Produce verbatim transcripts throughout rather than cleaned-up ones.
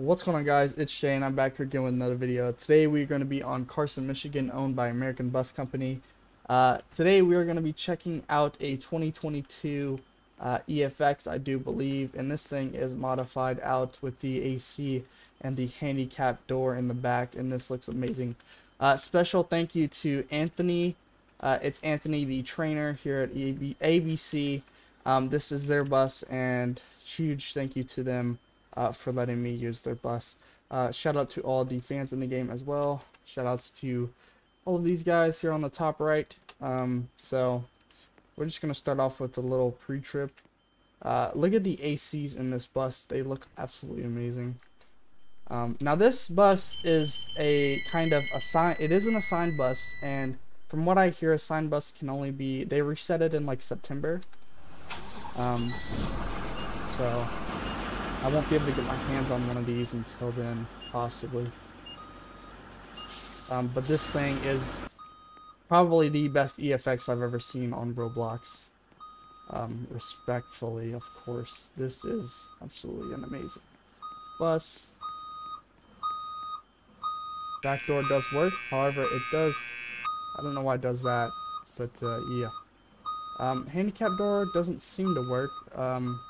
What's going on, guys? It's Shane. I'm back here again with another video. Today we're going to be on Carson, Michigan, owned by American Bus Company. Uh, today we are going to be checking out a twenty twenty-two uh, E F X, I do believe, and this thing is modified out with the A C and the handicap door in the back, and this looks amazing. Uh, special thank you to Anthony. Uh, it's Anthony, the trainer here at A B C. Um, this is their bus, and huge thank you to them. Uh, for letting me use their bus. Uh, shout out to all the fans in the game as well. Shout outs to all of these guys here on the top right. Um, so we're just gonna start off with a little pre-trip. Uh, look at the A Cs in this bus. They look absolutely amazing. Um, now this bus is a kind of assigned. It is an assigned bus, and from what I hear, assigned bus can only be. They reset it in like September. Um, so. I won't be able to get my hands on one of these until then, possibly. Um, but this thing is probably the best E F X I've ever seen on Roblox. Um, respectfully, of course. This is absolutely an amazing bus. Back door does work, however, it does... I don't know why it does that, but uh, yeah. Um, handicap door doesn't seem to work. Um...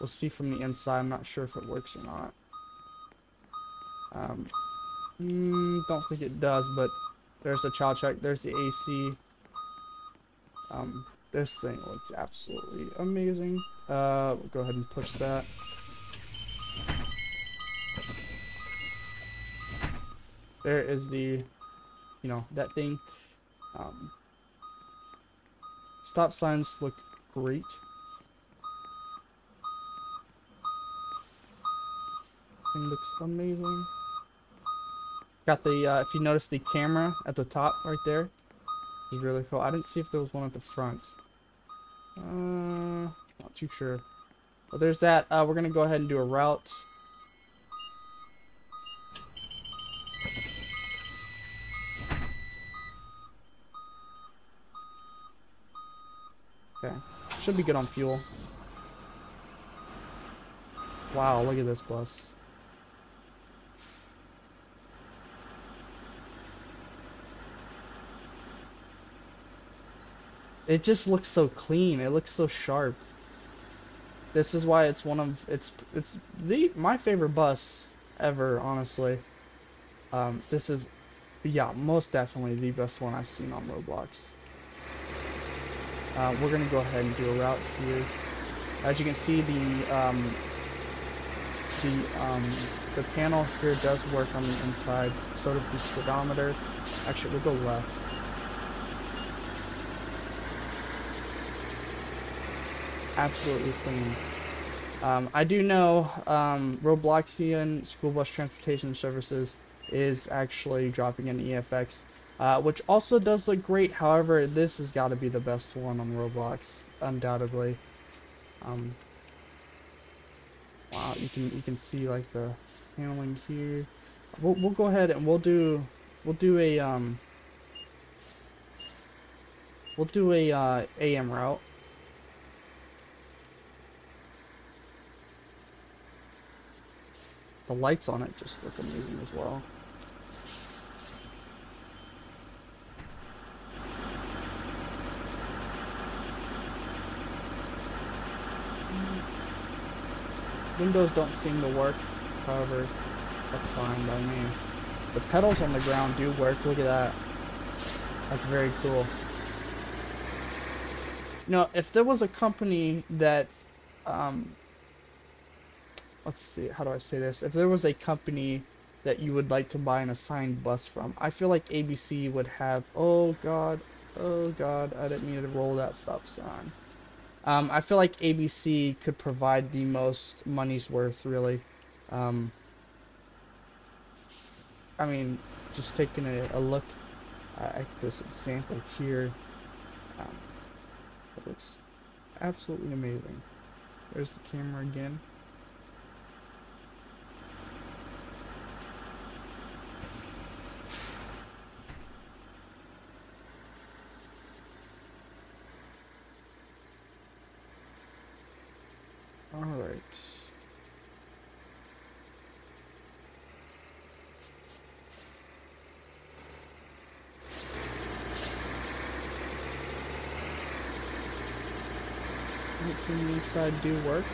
We'll see from the inside. I'm not sure if it works or not. Um, mm, don't think it does, but there's the child check. There's the A C. Um, this thing looks absolutely amazing. Uh, we'll go ahead and push that. There is the, you know, that thing. Um, stop signs look great. Looks amazing. It's got the uh, if you notice the camera at the top right there, is really cool. I didn't see if there was one at the front. Uh, not too sure. But there's that. Uh, we're gonna go ahead and do a route. Okay, should be good on fuel. Wow, look at this bus. It just looks so clean. It looks so sharp. This is why it's one of it's it's the my favorite bus ever, honestly. Um, this is, yeah, most definitely the best one I've seen on Roblox. Uh, we're gonna go ahead and do a route here. As you can see, the um, the um, the panel here does work on the inside. So does the speedometer. Actually, we'll go left. Absolutely clean. Um, I do know um, Robloxian School Bus Transportation Services is actually dropping an E F X, uh, which also does look great. However, this has got to be the best one on Roblox, undoubtedly. Um, wow, you can you can see like the handling here. We'll we'll go ahead and we'll do we'll do a um we'll do a uh, A M route. The lights on it just look amazing as well. Windows don't seem to work, however, that's fine by me. The pedals on the ground do work, look at that. That's very cool. Now, if there was a company that, um, let's see, how do I say this? If there was a company that you would like to buy an assigned bus from, I feel like A B C would have, oh god, oh god, I didn't mean to roll that stop sign. Um, I feel like A B C could provide the most money's worth, really. Um, I mean, just taking a, a look at this example here, um, it looks absolutely amazing. There's the camera again. Alright. lights on the inside do work.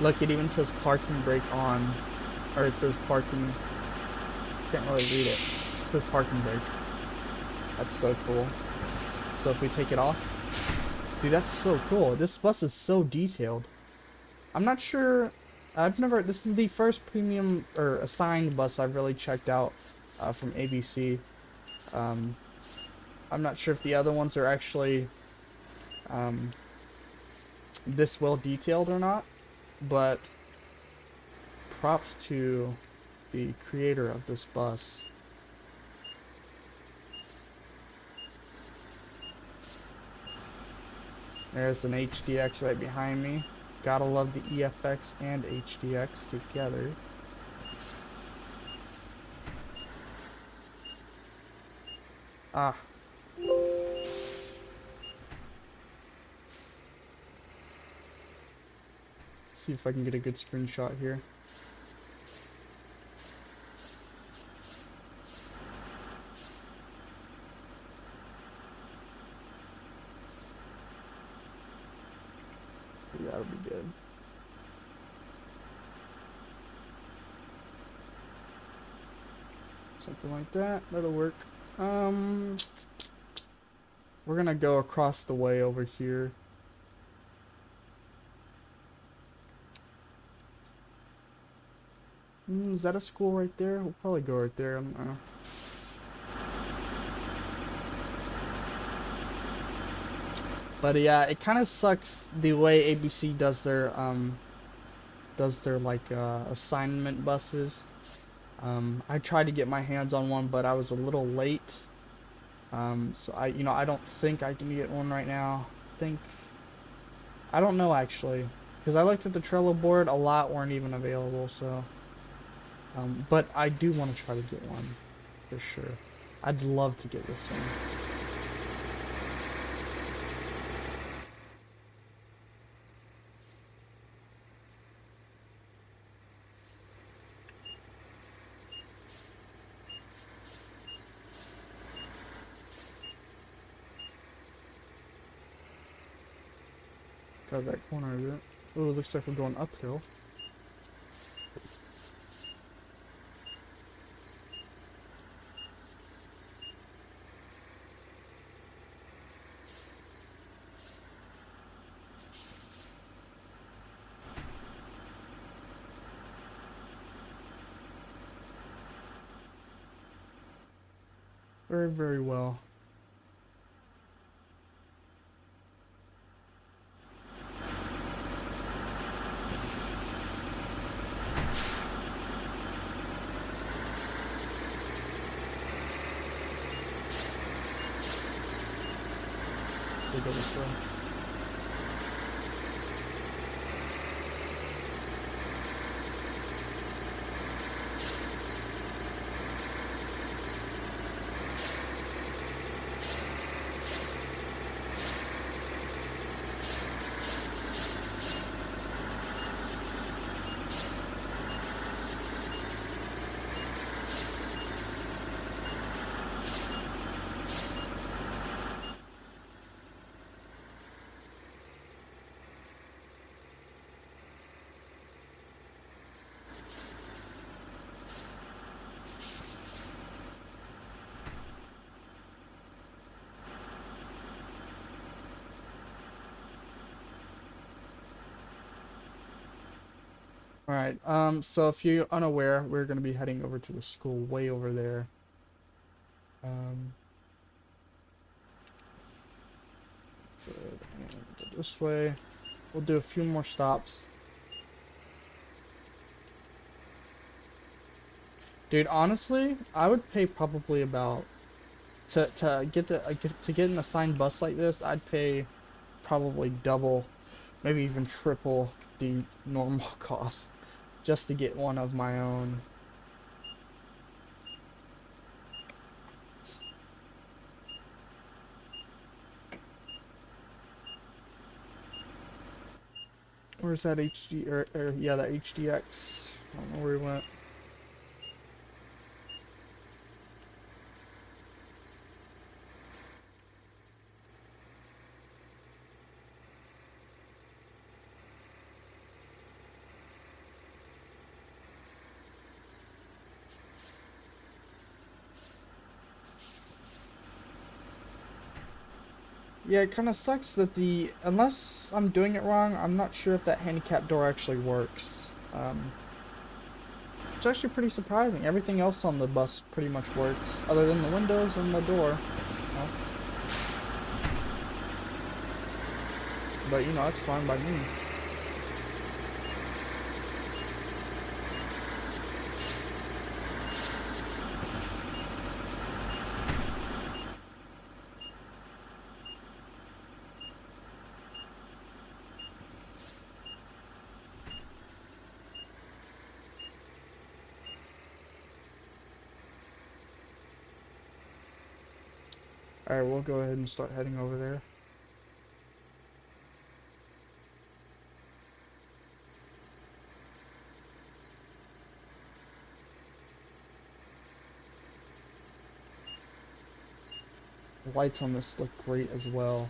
Look, it even says parking brake on, or it says parking, can't really read it, it says parking brake. That's so cool. So if we take it off, dude, that's so cool. This bus is so detailed. I'm not sure, I've never, this is the first premium or assigned bus I've really checked out uh, from A B C. Um, I'm not sure if the other ones are actually um, this well detailed or not. But props to the creator of this bus. There's an H D X right behind me. Gotta love the E F X and H D X together. Ah. See if I can get a good screenshot here. That'll be good. Something like that. That'll work. Um, we're gonna go across the way over here. Mm, is that a school right there? We'll probably go right there. I don't know. But yeah, it kind of sucks the way A B C does their um, does their like uh, assignment buses. Um, I tried to get my hands on one, but I was a little late. Um, so I, you know, I don't think I can get one right now. I think I don't know actually, because I looked at the Trello board. A lot weren't even available, so. Um, but I do want to try to get one, for sure. I'd love to get this one. Got that corner of it. Oh, it looks like we're going uphill. Very, very well. We'll go this way. Alright, um, so if you're unaware, we're going to be heading over to the school way over there. Um, and this way. We'll do a few more stops. Dude, honestly, I would pay probably about, to, to, get the, to get an assigned bus like this, I'd pay probably double, maybe even triple the normal cost, just to get one of my own. Where's that H D, or, or yeah, that H D X? I don't know where he went. Yeah, it kind of sucks that the, unless I'm doing it wrong, I'm not sure if that handicap door actually works. Um, it's actually pretty surprising. Everything else on the bus pretty much works, other than the windows and the door. Oh. But, you know, it's fine by me. Alright, we'll go ahead and start heading over there. The lights on this look great as well.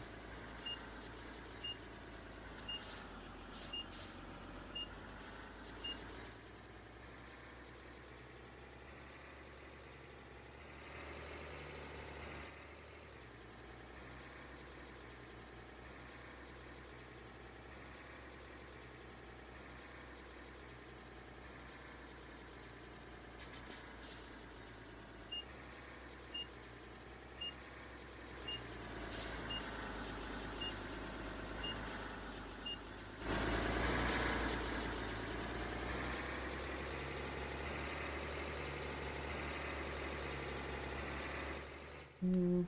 Hmm.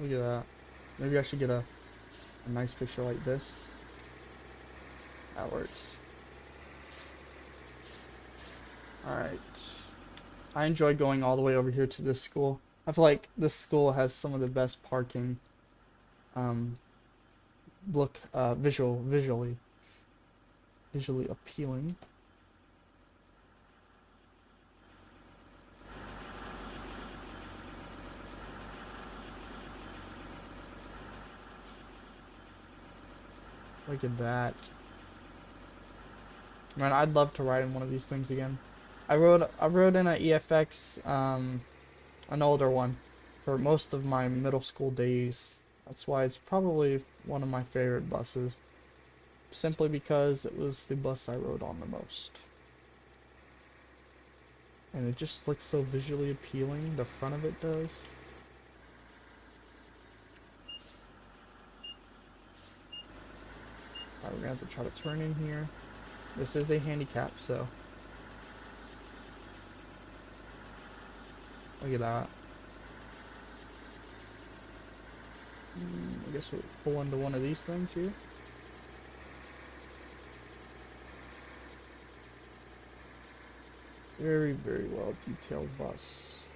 Look at that. Maybe I should get a, a nice picture like this. That works. Alright. I enjoy going all the way over here to this school. I feel like this school has some of the best parking. Um... look uh visual visually visually appealing. Look at that, man. I'd love to ride in one of these things again. I rode I rode in an E F X, um an older one, for most of my middle school days. That's why it's probably one of my favorite buses, simply because it was the bus I rode on the most. And it just looks so visually appealing, the front of it does. Alright, we're gonna have to try to turn in here. This is a handicap, so. Look at that. I guess we'll pull into one of these things here. Very, very well detailed bus.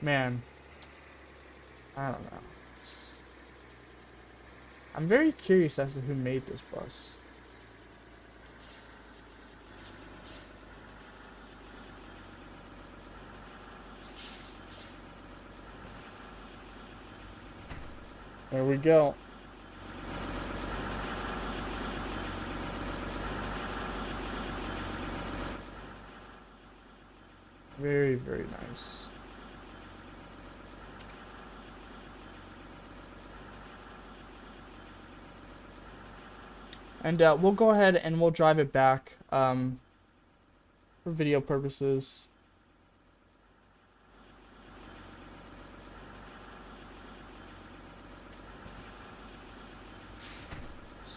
Man, I don't know. It's, I'm very curious as to who made this bus. There we go. Very, very nice. And uh, we'll go ahead and we'll drive it back um, for video purposes.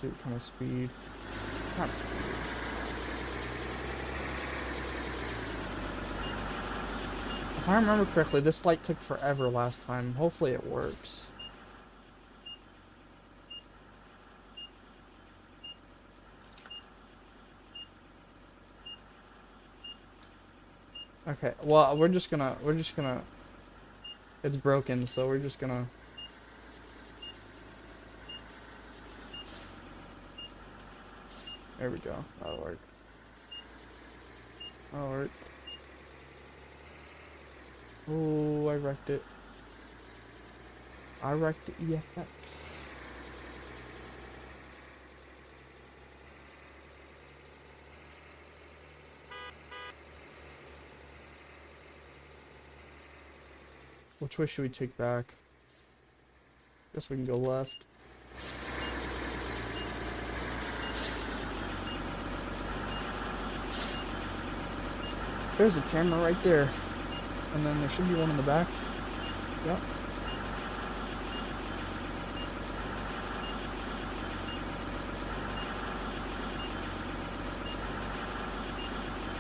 What kind of speed? Not speed. If I remember correctly, this light took forever last time. Hopefully it works. Okay. Well, we're just gonna. We're just gonna. It's broken, so we're just gonna. There we go. That'll work. That'll work. Ooh, I wrecked it. I wrecked the E F X. Which way should we take back? Guess we can go left. There's a camera right there. And then there should be one in the back. Yep.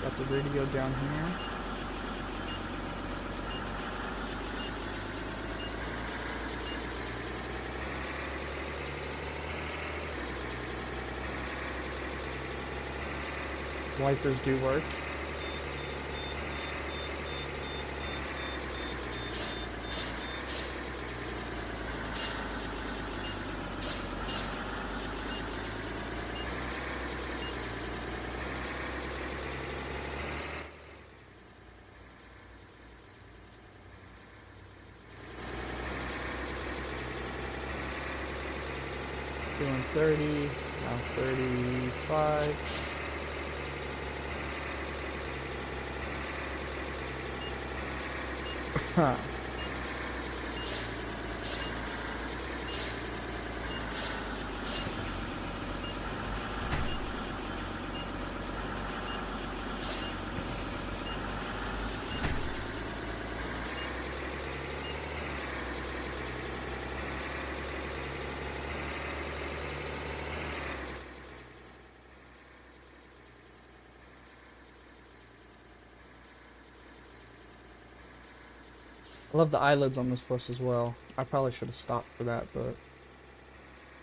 Got the radio down here. Wipers do work. Doing thirty, now thirty-five. Huh. I love the eyelids on this bus as well. I probably should have stopped for that, but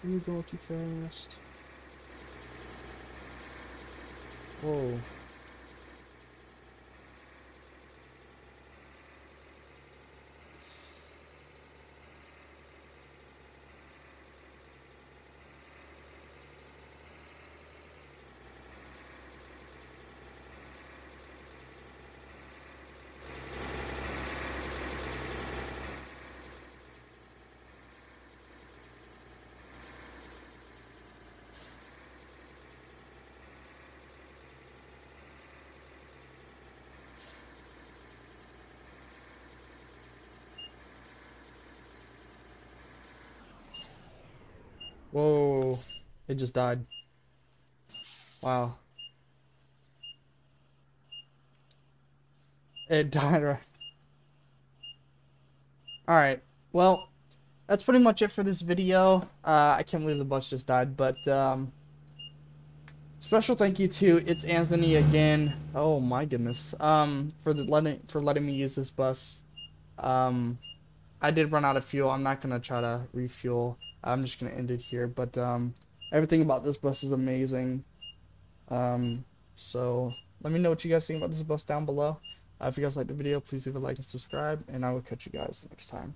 you go too fast. Whoa. Whoa, it just died. Wow. It died right. Alright, well, that's pretty much it for this video. Uh, I can't believe the bus just died, but um, special thank you to It's Anthony again. Oh my goodness. Um, for the letting for letting me use this bus. Um, I did run out of fuel. I'm not gonna try to refuel. I'm just going to end it here, but um, everything about this bus is amazing. Um, so let me know what you guys think about this bus down below. Uh, if you guys like the video, please leave a like and subscribe, and I will catch you guys next time.